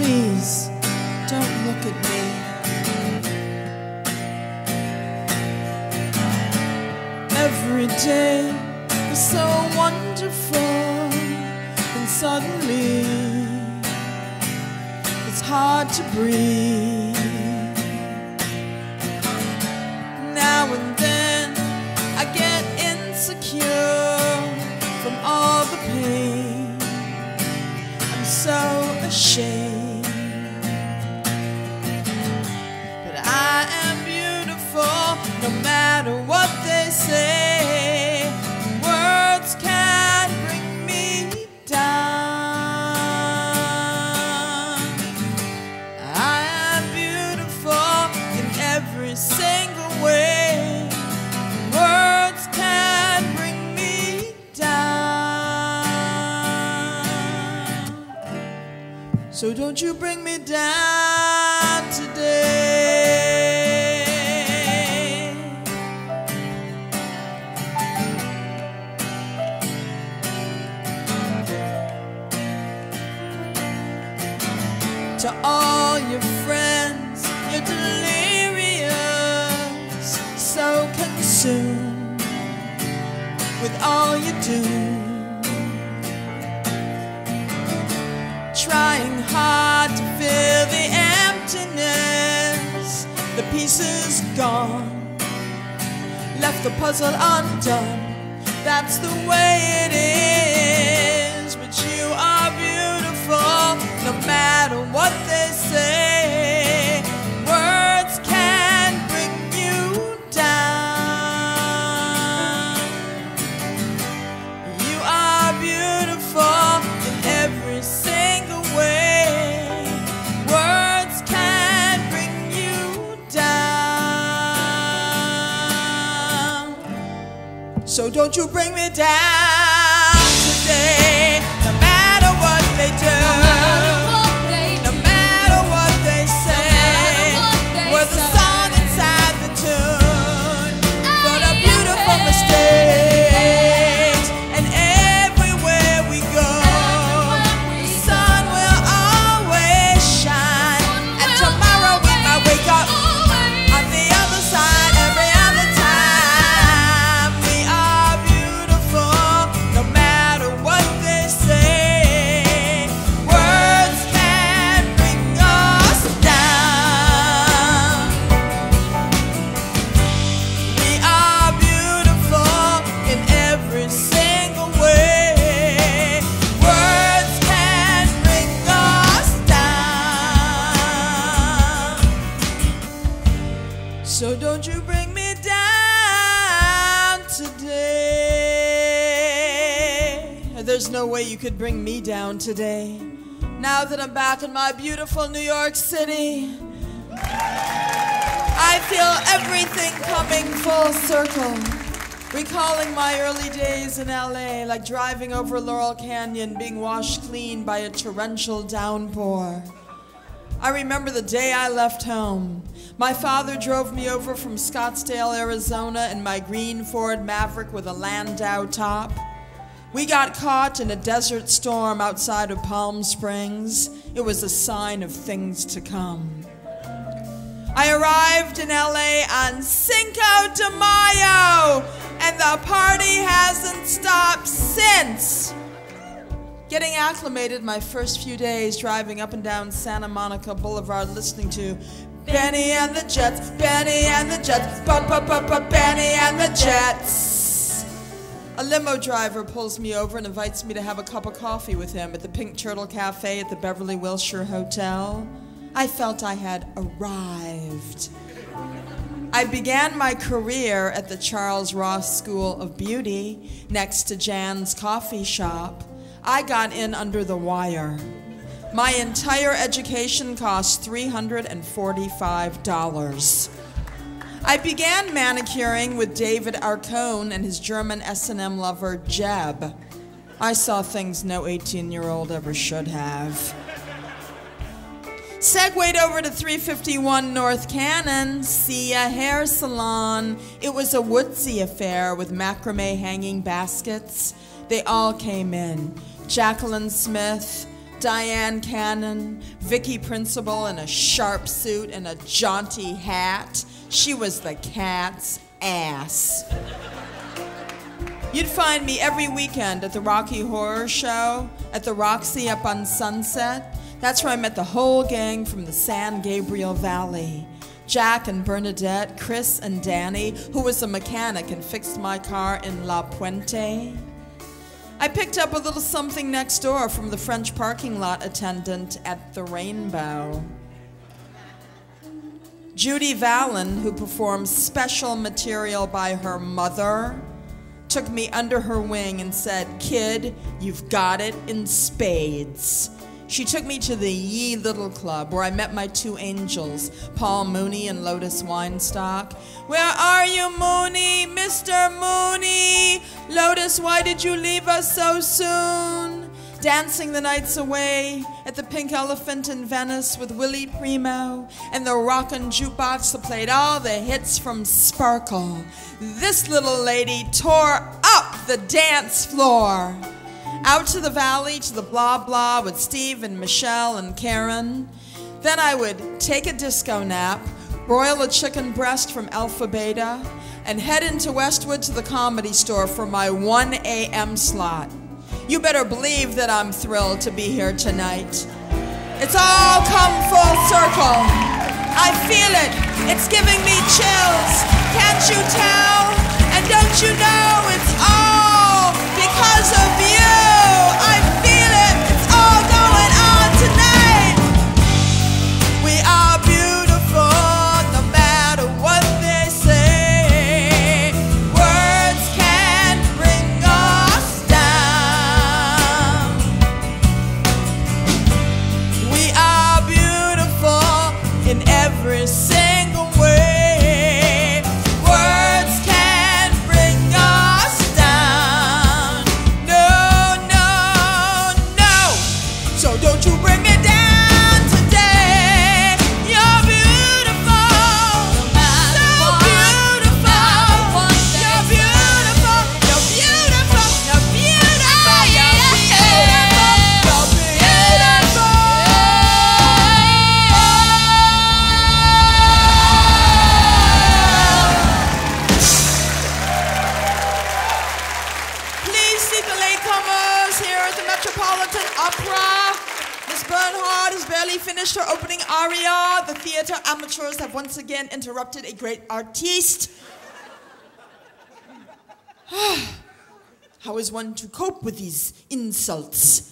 Please, don't look at me. Every day was so wonderful, and suddenly it's hard to breathe. Now and then I get insecure from all the pain. I'm so ashamed, but I am beautiful no matter what they say. Words can't bring me down. I am beautiful in every single way. Words can't bring me down. So don't you bring me down today. To all your friends, you're delirious, so consumed with all you do, trying hard to fill the emptiness. The piece is gone, left the puzzle undone. That's the way it is, but you are beautiful no matter what they say. Words can bring you down. You are beautiful in every single way. Words can bring you down. So don't you bring me down today, no matter what they do. There's no way you could bring me down today, now that I'm back in my beautiful New York City. I feel everything coming full circle, recalling my early days in LA, like driving over Laurel Canyon, being washed clean by a torrential downpour. I remember the day I left home. My father drove me over from Scottsdale, Arizona in my green Ford Maverick with a Landau top. We got caught in a desert storm outside of Palm Springs. It was a sign of things to come. I arrived in LA on Cinco de Mayo, and the party hasn't stopped since. Getting acclimated my first few days, driving up and down Santa Monica Boulevard, listening to Benny and the Jets, Benny and the Jets, Benny and the Jets. A limo driver pulls me over and invites me to have a cup of coffee with him at the Pink Turtle Cafe at the Beverly Wilshire Hotel. I felt I had arrived. I began my career at the Charles Ross School of Beauty next to Jan's Coffee Shop. I got in under the wire. My entire education cost $345. I began manicuring with David Arcone and his German S&M lover, Jeb. I saw things no 18-year-old ever should have. Segued over to 351 North Cannon, see a hair salon. It was a woodsy affair with macrame hanging baskets. They all came in. Jacqueline Smith, Diane Cannon, Vicky Principal in a sharp suit and a jaunty hat. She was the cat's ass. You'd find me every weekend at the Rocky Horror Show, at the Roxy up on Sunset. That's where I met the whole gang from the San Gabriel Valley. Jack and Bernadette, Chris and Danny, who was a mechanic and fixed my car in La Puente. I picked up a little something next door from the French parking lot attendant at the Rainbow. Judy Vallon, who performs special material by her mother, took me under her wing and said, "Kid, you've got it in spades." She took me to the Ye Little Club, where I met my two angels, Paul Mooney and Lotus Weinstock. "Where are you, Mooney? Mr. Mooney! Lotus, why did you leave us so soon?" Dancing the nights away at the Pink Elephant in Venice with Willie Primo and the Rockin' Jukebox that played all the hits from Sparkle. This little lady tore up the dance floor. Out to the valley, to the blah blah with Steve and Michelle and Karen. Then I would take a disco nap, broil a chicken breast from Alpha Beta, and head into Westwood to the Comedy Store for my 1 a.m. slot. You better believe that I'm thrilled to be here tonight. It's all come full circle. I feel it. It's giving me chills. Can't you tell? And don't you know it's all because of you? Amateurs have once again interrupted a great artiste. How is one to cope with these insults?